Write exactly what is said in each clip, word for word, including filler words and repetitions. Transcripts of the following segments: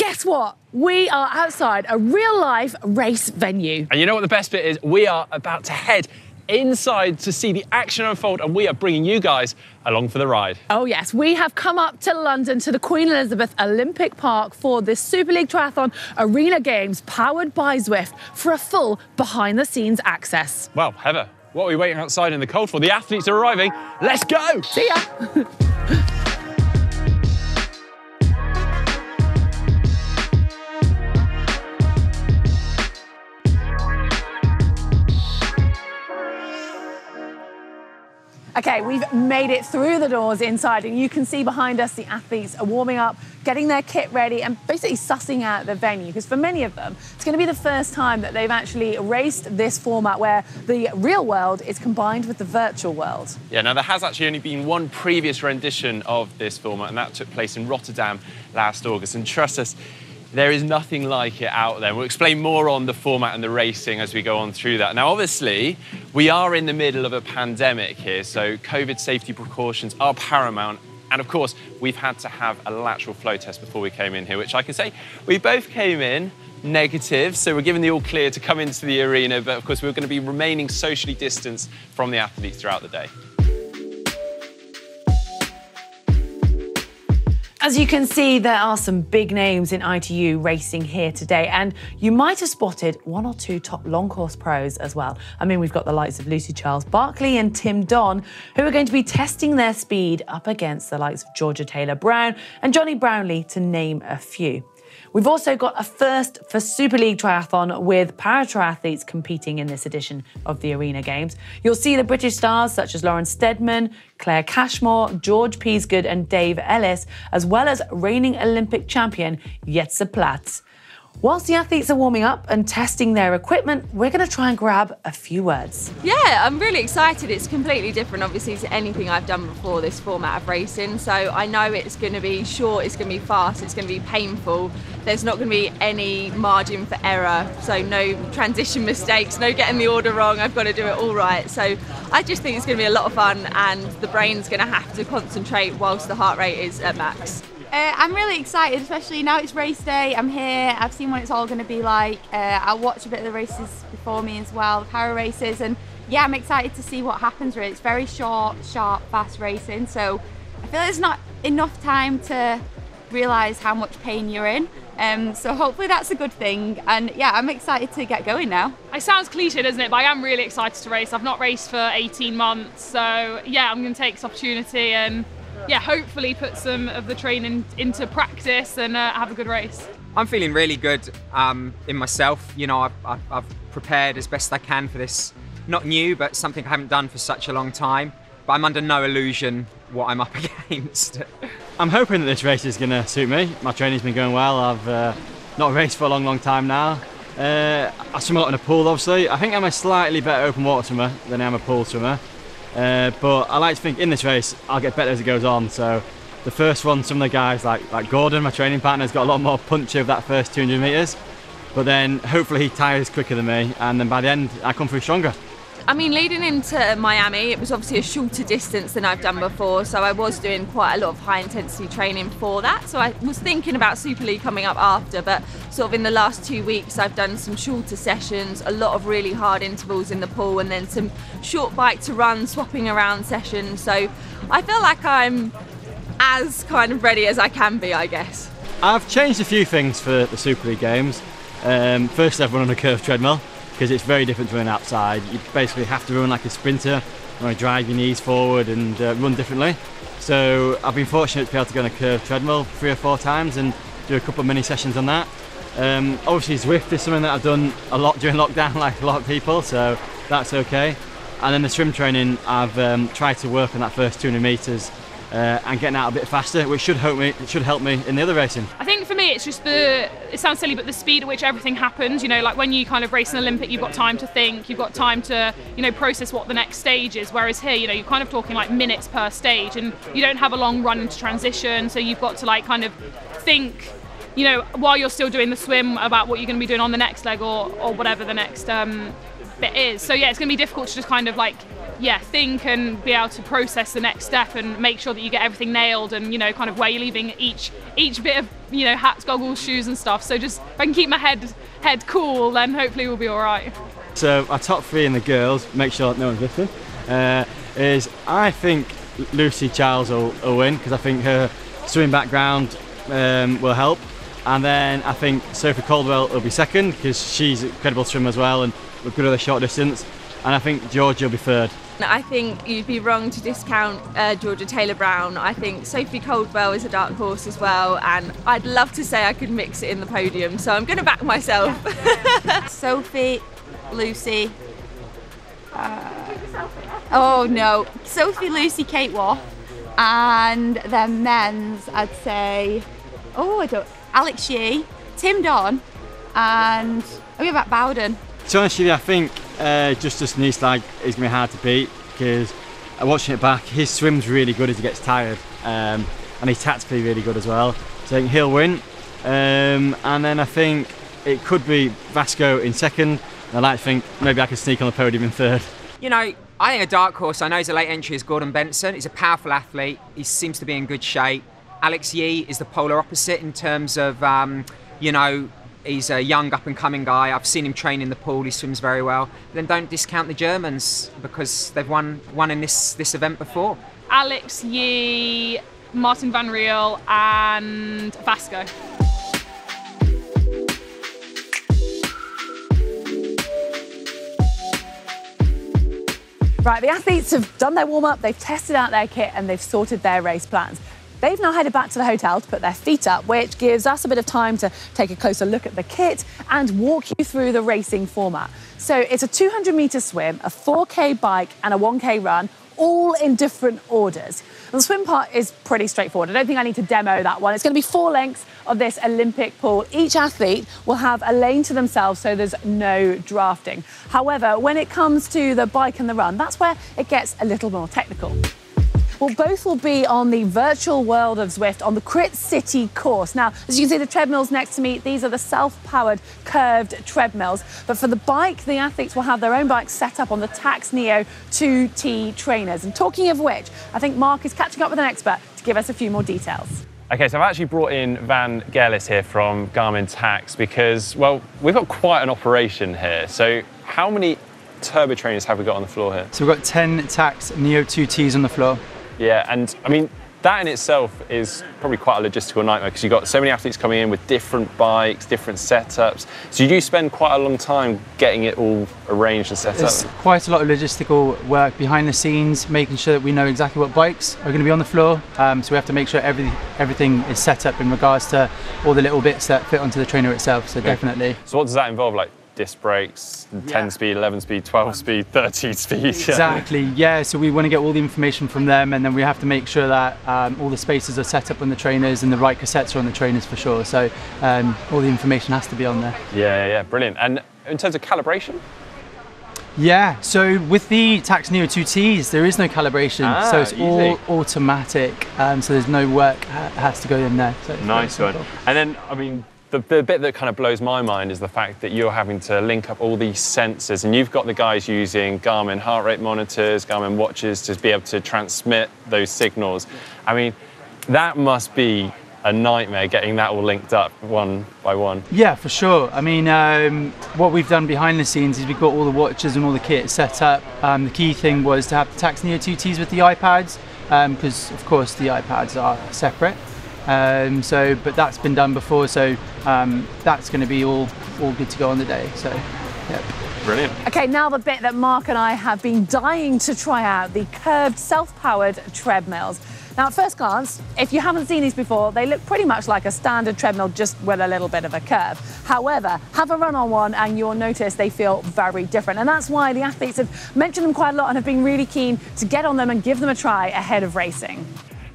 Guess what? We are outside a real-life race venue. And you know what the best bit is? We are about to head inside to see the action unfold, and we are bringing you guys along for the ride. Oh yes, we have come up to London to the Queen Elizabeth Olympic Park for this Super League Triathlon Arena Games powered by Zwift for a full behind-the-scenes access. Well, Heather, what are we waiting outside in the cold for? The athletes are arriving. Let's go! See ya! Okay, we've made it through the doors inside, and you can see behind us the athletes are warming up, getting their kit ready and basically sussing out the venue, because for many of them, it's going to be the first time that they've actually raced this format where the real world is combined with the virtual world. Yeah, now there has actually only been one previous rendition of this format, and that took place in Rotterdam last August, and trust us, there is nothing like it out there. We'll explain more on the format and the racing as we go on through that. Now, obviously, we are in the middle of a pandemic here, so COVID safety precautions are paramount. And of course, we've had to have a lateral flow test before we came in here, which I can say we both came in negative, so we're given the all clear to come into the arena. But of course, we're going to be remaining socially distanced from the athletes throughout the day. As you can see, there are some big names in I T U racing here today, and you might have spotted one or two top long course pros as well. I mean, we've got the likes of Lucy Charles Barkley and Tim Don, who are going to be testing their speed up against the likes of Georgia Taylor-Brown and Johnny Brownlee, to name a few. We've also got a first for Super League Triathlon, with para-triathletes competing in this edition of the Arena Games. You'll see the British stars such as Lauren Steadman, Claire Cashmore, George Peasgood and Dave Ellis, as well as reigning Olympic champion Jetze Platz. Whilst the athletes are warming up and testing their equipment, we're going to try and grab a few words. Yeah, I'm really excited. It's completely different, obviously, to anything I've done before, this format of racing. So I know it's going to be short, it's going to be fast, it's going to be painful. There's not going to be any margin for error, so no transition mistakes, no getting the order wrong. I've got to do it all right. So I just think it's going to be a lot of fun, and the brain's going to have to concentrate whilst the heart rate is at max. Uh, I'm really excited, especially now it's race day. I'm here, I've seen what it's all going to be like. Uh, I watched a bit of the races before me as well, para races, and yeah, I'm excited to see what happens really. It's very short, sharp, fast racing, so I feel there's not enough time to realise how much pain you're in. Um, so hopefully that's a good thing, and yeah, I'm excited to get going now. It sounds cliche, doesn't it? But I am really excited to race. I've not raced for eighteen months, so yeah, I'm going to take this opportunity and yeah, hopefully put some of the training into practice and uh, have a good race. I'm feeling really good um, in myself. You know, I've, I've, I've prepared as best I can for this. Not new, but something I haven't done for such a long time. But I'm under no illusion what I'm up against. I'm hoping that this race is going to suit me. My training's been going well. I've uh, not raced for a long, long time now. Uh, I swim a lot in a pool, obviously. I think I'm a slightly better open water swimmer than I am a pool swimmer. Uh, but I like to think in this race I'll get better as it goes on. So the first one, some of the guys like like Gordon, my training partner, has got a lot more punch over that first two hundred metres, but then hopefully he tires quicker than me, and then by the end I come through stronger. I mean, leading into Miami, it was obviously a shorter distance than I've done before, so I was doing quite a lot of high intensity training for that. So I was thinking about Super League coming up after, but sort of in the last two weeks I've done some shorter sessions, a lot of really hard intervals in the pool, and then some short bike to run, swapping around sessions. So I feel like I'm as kind of ready as I can be, I guess. I've changed a few things for the Super League Games. Um, first, I've run on a curved treadmill, because it's very different to run outside. You basically have to run like a sprinter, or drive your knees forward and uh, run differently. So I've been fortunate to be able to go on a curved treadmill three or four times and do a couple of mini sessions on that. Um, obviously Zwift is something that I've done a lot during lockdown, like a lot of people, so that's okay. And then the swim training, I've um, tried to work on that first two hundred metres Uh, and getting out a bit faster, which should help me. It should help me in the other racing. I think for me, it's just the. It sounds silly, but the speed at which everything happens. You know, like when you kind of race an Olympic, you've got time to think. You've got time to, you know, process what the next stage is. Whereas here, you know, you're kind of talking like minutes per stage, and you don't have a long run into transition. So you've got to like kind of think, you know, while you're still doing the swim about what you're going to be doing on the next leg or or whatever the next um, bit is. So yeah, it's going to be difficult to just kind of like yeah, think and be able to process the next step and make sure that you get everything nailed and, you know, kind of where you're leaving each each bit of, you know, hats, goggles, shoes and stuff. So just if I can keep my head head cool, then hopefully we'll be all right. So our top three in the girls, make sure that no one's listening, uh, is I think Lucy Charles will, will win because I think her swimming background um, will help. And then I think Sophie Coldwell will be second because she's an incredible swimmer as well and with good other short distance. And I think Georgia will be third. I think you'd be wrong to discount uh, Georgia Taylor-Brown. I think Sophie Coldwell is a dark horse as well, and I'd love to say I could mix it in the podium, so I'm going to back myself. Sophie, Lucy, uh, oh no, Sophie, Lucy, Kate Waugh, and then men's I'd say, oh I don't, Alex Yee, Tim Don, and what about Bowden? To be honest, I think uh, Justice Neeslag is going to be hard to beat because uh, watching it back, his swim's really good as he gets tired, um, and his tactically really good as well. So I think he'll win, um, and then I think it could be Vasco in second. And I like to think maybe I could sneak on the podium in third. You know, I think a dark horse I know is a late entry is Gordon Benson. He's a powerful athlete. He seems to be in good shape. Alex Yee is the polar opposite in terms of, um, you know, he's a young up-and-coming guy. I've seen him train in the pool. He swims very well. But then don't discount the Germans because they've won won in this this event before. Alex Yee, Martin Van Riel, and Vasco. Right, the athletes have done their warm-up. They've tested out their kit and they've sorted their race plans. They've now headed back to the hotel to put their feet up, which gives us a bit of time to take a closer look at the kit and walk you through the racing format. So it's a two hundred metre swim, a four K bike and a one K run, all in different orders. And the swim part is pretty straightforward. I don't think I need to demo that one. It's going to be four lengths of this Olympic pool. Each athlete will have a lane to themselves, so there's no drafting. However, when it comes to the bike and the run, that's where it gets a little more technical. Well, both will be on the virtual world of Zwift on the Crit City course. Now, as you can see, the treadmills next to me, these are the self-powered curved treadmills. But for the bike, the athletes will have their own bikes set up on the Tacx Neo two T trainers. And talking of which, I think Mark is catching up with an expert to give us a few more details. Okay, so I've actually brought in Van Gelis here from Garmin Tacx because, well, we've got quite an operation here. So how many turbo trainers have we got on the floor here? So we've got ten Tacx Neo two Ts on the floor. Yeah, and I mean, that in itself is probably quite a logistical nightmare because you've got so many athletes coming in with different bikes, different setups. So you do spend quite a long time getting it all arranged and set There's up. There's quite a lot of logistical work behind the scenes, making sure that we know exactly what bikes are going to be on the floor. Um, so we have to make sure every, everything is set up in regards to all the little bits that fit onto the trainer itself, so yeah. Definitely. So what does that involve? Like disc brakes, ten speed, eleven speed, twelve speed, thirteen speed. Exactly, yeah, so we want to get all the information from them and then we have to make sure that um, all the spaces are set up on the trainers and the right cassettes are on the trainers for sure. So um, all the information has to be on there. Yeah, yeah, brilliant. And in terms of calibration? Yeah, so with the Tacx Neo two Ts, there is no calibration, ah, so it's easy. All automatic, um, so there's no work that has to go in there. So nice one. And then, I mean, The, the bit that kind of blows my mind is the fact that you're having to link up all these sensors and you've got the guys using Garmin heart rate monitors, Garmin watches to be able to transmit those signals. I mean, that must be a nightmare getting that all linked up one by one. Yeah, for sure. I mean, um, what we've done behind the scenes is we've got all the watches and all the kit set up. Um, the key thing was to have the Tacx Neo two Ts with the iPads because, um, of course, the iPads are separate. Um, so, but that's been done before, so um, that's going to be all, all good to go on the day, so, yep. Brilliant. Okay, now the bit that Mark and I have been dying to try out, the curved self-powered treadmills. Now, at first glance, if you haven't seen these before, they look pretty much like a standard treadmill, just with a little bit of a curve. However, have a run on one and you'll notice they feel very different. And that's why the athletes have mentioned them quite a lot and have been really keen to get on them and give them a try ahead of racing.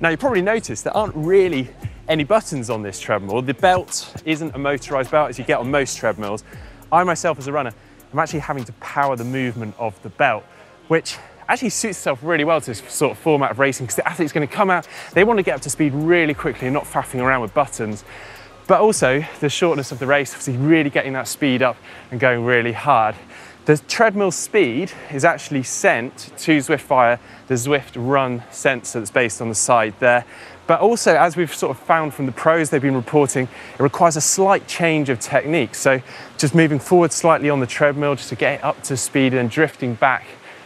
Now, you probably noticed there aren't really any buttons on this treadmill. The belt isn't a motorised belt as you get on most treadmills. I myself, as a runner, I'm actually having to power the movement of the belt, which actually suits itself really well to this sort of format of racing because the athlete's going to come out, they want to get up to speed really quickly and not faffing around with buttons. But also the shortness of the race, obviously really getting that speed up and going really hard. The treadmill speed is actually sent to Zwift via the Zwift Run sensor that's based on the side there. But also, as we've sort of found from the pros they've been reporting, it requires a slight change of technique. So just moving forward slightly on the treadmill just to get it up to speed and drifting back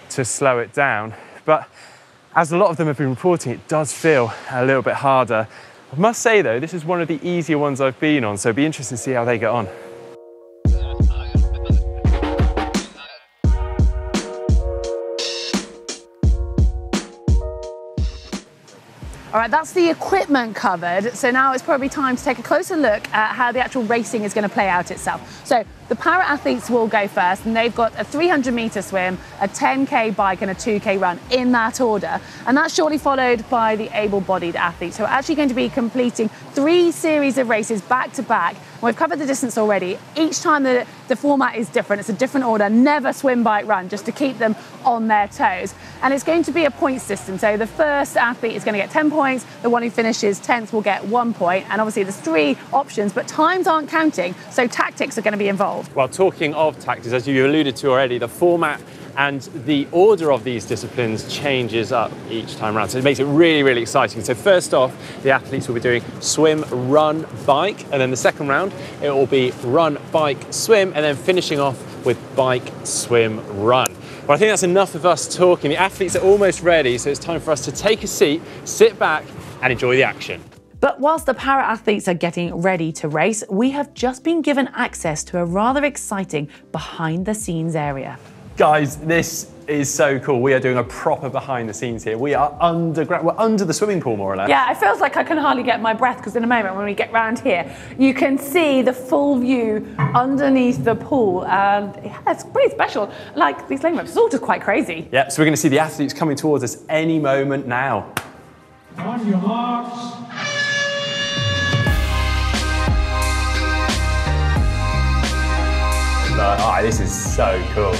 to slow it down. But as a lot of them have been reporting, it does feel a little bit harder. I must say though, this is one of the easier ones I've been on, so it'd be interesting to see how they get on. All right, that's the equipment covered. So now it's probably time to take a closer look at how the actual racing is going to play out itself. So the para athletes will go first, and they've got a three hundred meter swim, a ten K bike and a two K run in that order. And that's shortly followed by the able-bodied athletes, who are actually going to be completing three series of races back to back. We've covered the distance already. Each time the, the format is different. It's a different order, never swim, bike, run, just to keep them on their toes. And it's going to be a points system. So the first athlete is going to get ten points. Points. The one who finishes tenth will get one point. And obviously there's three options, but times aren't counting, so tactics are going to be involved. Well, talking of tactics, as you alluded to already, the format and the order of these disciplines changes up each time around, so it makes it really, really exciting. So first off, the athletes will be doing swim, run, bike, and then the second round, it will be run, bike, swim, and then finishing off with bike, swim, run. Well, I think that's enough of us talking. The athletes are almost ready, so it's time for us to take a seat, sit back, and enjoy the action. But whilst the para-athletes are getting ready to race, we have just been given access to a rather exciting behind-the-scenes area. Guys, this is so cool. We are doing a proper behind the scenes here. We are underground, we're under the swimming pool more or less. Yeah, it feels like I can hardly get my breath, because in a moment when we get round here, you can see the full view underneath the pool. And yeah, it's pretty special. Like these lane ropes, it's all just quite crazy. Yeah, so we're gonna see the athletes coming towards us any moment now. On your marks. But, oh, this is so cool.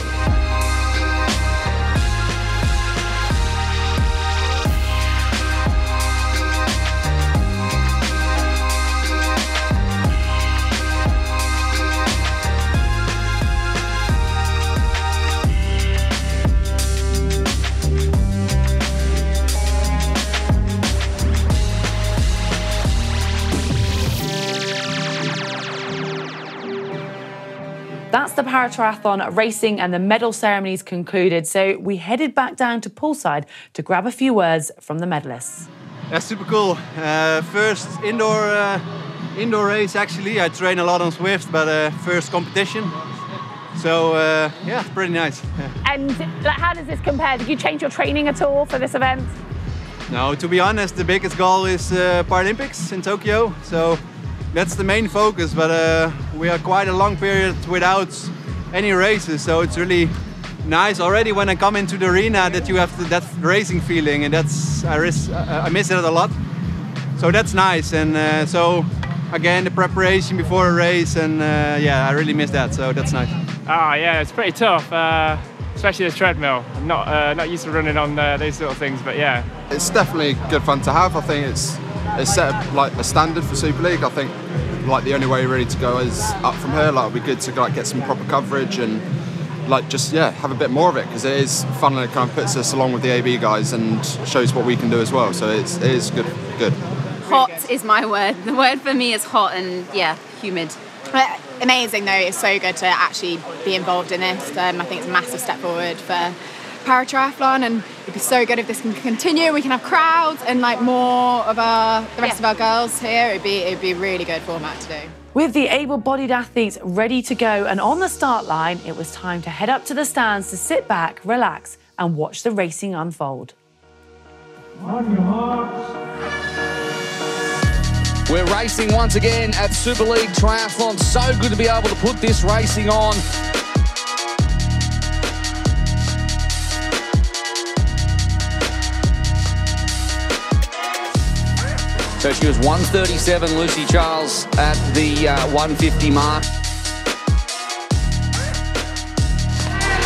That's the para-triathlon racing and the medal ceremonies concluded, so we headed back down to poolside to grab a few words from the medalists. That's super cool. Uh, first indoor uh, indoor race, actually. I train a lot on Zwift, but uh, first competition. So, uh, yeah, pretty nice. Yeah. And how does this compare? Did you change your training at all for this event? No, to be honest, the biggest goal is uh, Paralympics in Tokyo. So. That's the main focus, but uh, we are quite a long period without any races, so it's really nice already when I come into the arena that you have that racing feeling, and that's I, risk, I miss it a lot. So that's nice, and uh, so again the preparation before a race, and uh, yeah, I really miss that, so that's nice. Ah, oh, yeah, it's pretty tough, uh, especially the treadmill. I'm not uh, not used to running on uh, those sort of things, but yeah, it's definitely good fun to have. I think it's. It's set up like a standard for Super League. I think like the only way really to go is up from here. Like, it'd be good to like get some proper coverage and like just yeah have a bit more of it, because it is fun and it kind of puts us along with the A B guys and shows what we can do as well. So it's it is good. Good. Hot is my word. The word for me is hot and yeah, humid. But amazing though. It's so good to actually be involved in this. Um, I think it's a massive step forward for para-triathlon, and it'd be so good if this can continue. We can have crowds and like more of our the rest yeah. of our girls here. It'd be it'd be a really good format to do. With the able-bodied athletes ready to go and on the start line, it was time to head up to the stands to sit back, relax, and watch the racing unfold. On your marks. We're racing once again at Super League Triathlon. So good to be able to put this racing on. So she was one thirty-seven, Lucy Charles, at the uh, one fifty mark.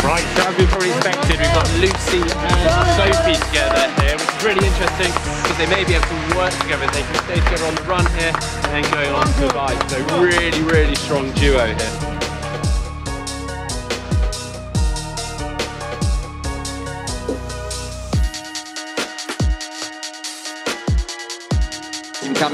Right, so as we probably expected, we've got Lucy and Sophie together here, which is really interesting because they may be able to work together. They can stay together on the run here and then going on to the bike. So really, really strong duo here.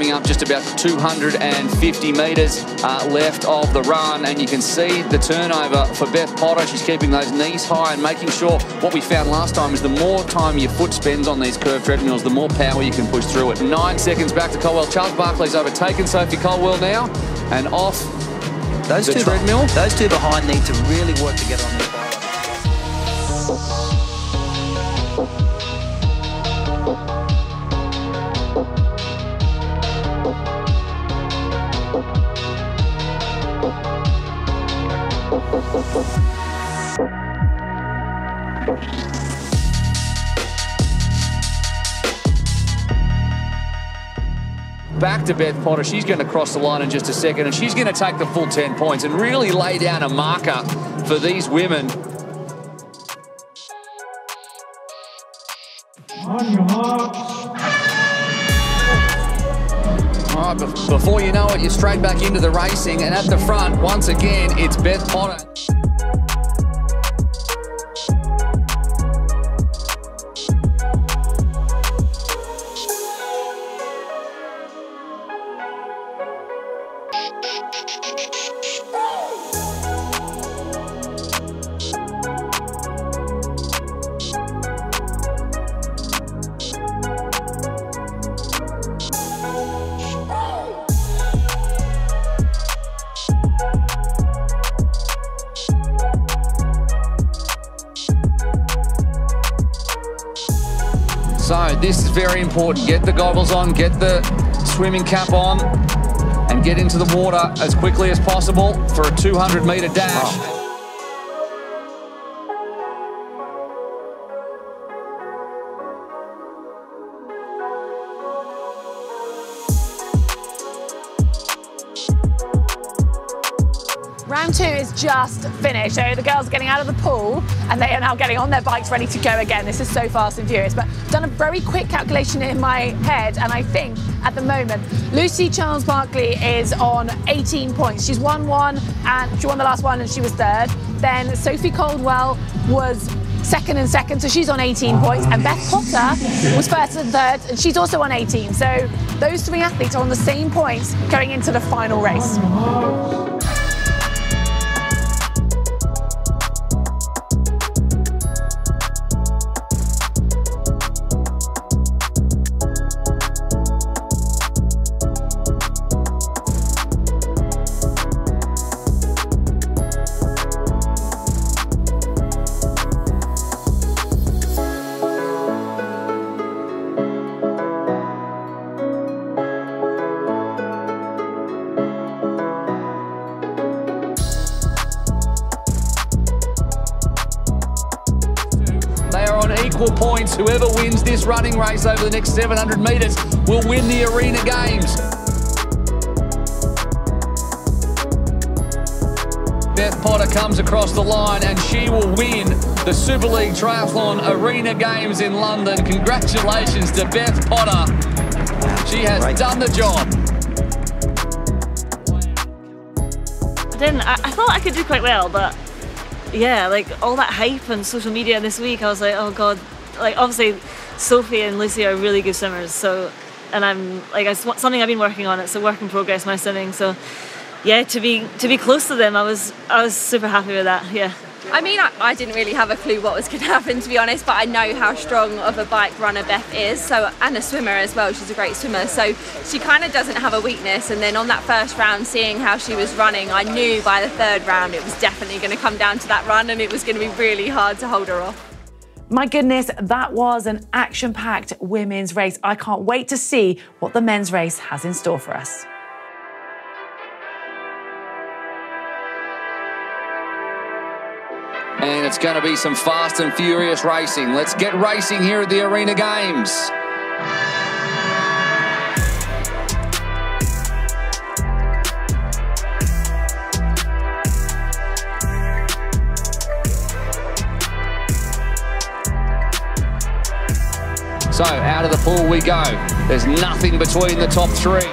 coming up just about two hundred fifty metres uh, left of the run, and you can see the turnover for Beth Potter. She's keeping those knees high and making sure what we found last time is the more time your foot spends on these curved treadmills, the more power you can push through it. Nine seconds back to Coldwell. Charles Barkley's overtaken Sophie Coldwell now, and off those the two treadmill. Those two behind need to really work together on their bike. Back to Beth Potter. She's going to cross the line in just a second, and she's going to take the full ten points and really lay down a marker for these women. On your marks. All right, before you know it, you're straight back into the racing, and at the front, once again, it's Beth Potter. So this is very important. Get the goggles on, get the swimming cap on, and get into the water as quickly as possible for a two hundred meter dash. Oh. Round two is just finished. So the girls are getting out of the pool and they are now getting on their bikes ready to go again. This is so fast and furious, but I've done a very quick calculation in my head, and I think at the moment Lucy Charles Barkley is on eighteen points. She's won one and she won the last one and she was third. Then Sophie Coldwell was second and second, so she's on eighteen points, and Beth Potter was first and third and she's also on eighteen. So those three athletes are on the same points going into the final race. Points. Whoever wins this running race over the next seven hundred metres will win the Arena Games. Beth Potter comes across the line and she will win the Super League Triathlon Arena Games in London. Congratulations to Beth Potter. She has Great. done the job. I didn't. I, I thought I could do quite well, but yeah, like all that hype on social media this week, I was like, oh god, like obviously Sophie and Lucy are really good swimmers, so, and I'm like, it's something I've been working on, it's a work in progress, my swimming, so yeah, to be to be close to them, I was I was super happy with that. Yeah, I mean, I, I didn't really have a clue what was going to happen, to be honest, but I know how strong of a bike runner Beth is, so, and a swimmer as well, she's a great swimmer, so she kind of doesn't have a weakness, and then on that first round, seeing how she was running, I knew by the third round it was definitely going to come down to that run, and it was going to be really hard to hold her off. My goodness, that was an action-packed women's race. I can't wait to see what the men's race has in store for us. And it's going to be some fast and furious racing. Let's get racing here at the Arena Games. So out of the pool we go. There's nothing between the top three.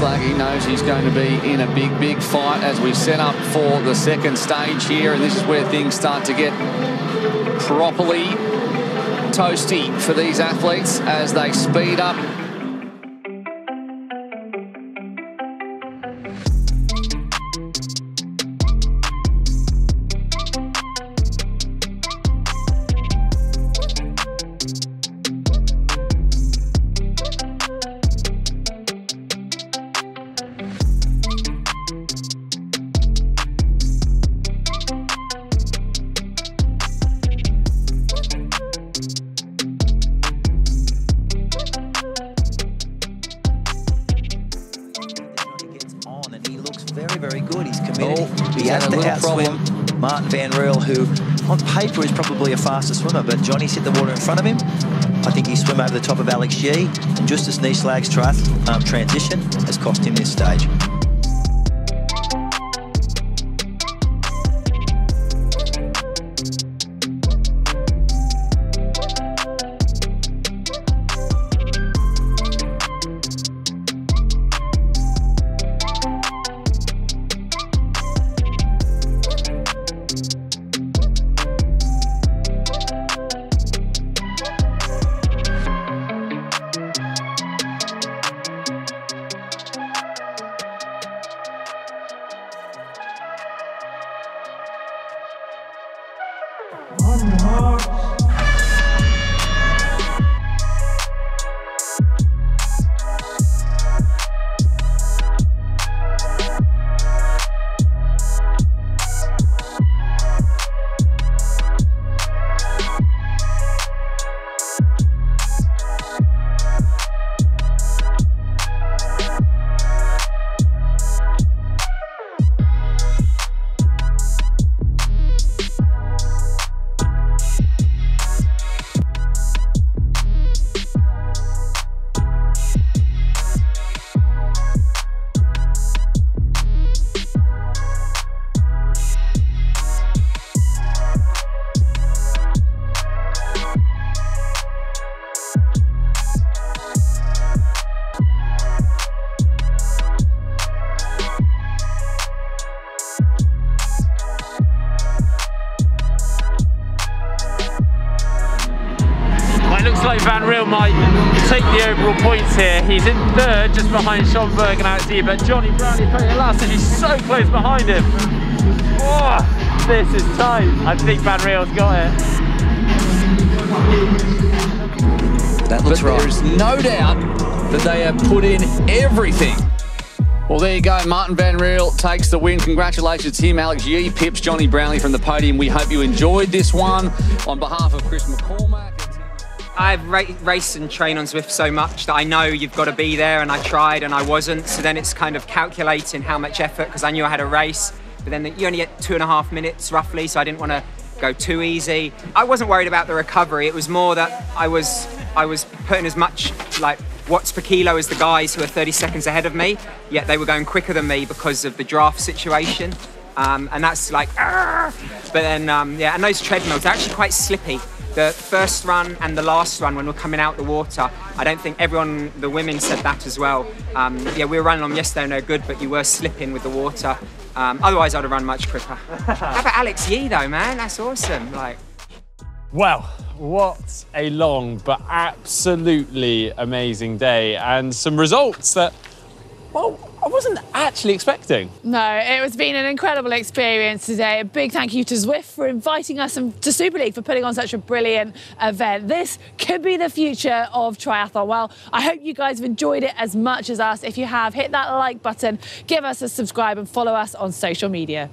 slug. He knows he's going to be in a big, big fight as we set up for the second stage here. And this is where things start to get properly toasty for these athletes as they speed up. Van Riel, who on paper is probably a faster swimmer, but Johnny's hit the water in front of him. I think he swam over the top of Alex Yee, and just as Nieslag's triathlon um, transition has cost him this stage. He's in third, just behind Schomburg and Alex Yee, but Johnny Brownlee is playing last, and he's so close behind him. Oh, this is tight. I think Van Riel's got it. That looks right. There is no doubt that they have put in everything. Well, there you go. Martin Van Riel takes the win. Congratulations to him. Alex Yee pips Johnny Brownlee from the podium. We hope you enjoyed this one. On behalf of Chris McCormack, I ra race and train on Zwift so much that I know you've got to be there, and I tried and I wasn't, so then it's kind of calculating how much effort, because I knew I had a race, but then the, you only get two and a half minutes roughly, so I didn't want to go too easy. I wasn't worried about the recovery, it was more that I was I was putting as much like watts per kilo as the guys who were thirty seconds ahead of me, yet they were going quicker than me because of the draft situation, um, and that's like, argh! But then um, yeah, and those treadmills are actually quite slippy. The first run and the last run, when we're coming out the water, I don't think everyone, the women said that as well. Um, yeah, we were running on yesterday, no good, but you were slipping with the water. Um, otherwise, I'd have run much quicker. How about Alex Yee, though, man? That's awesome. Like, well, what a long but absolutely amazing day, and some results that, well, I wasn't actually expecting. No, it has been an incredible experience today. A big thank you to Zwift for inviting us and to Super League for putting on such a brilliant event. This could be the future of triathlon. Well, I hope you guys have enjoyed it as much as us. If you have, hit that like button, give us a subscribe and follow us on social media.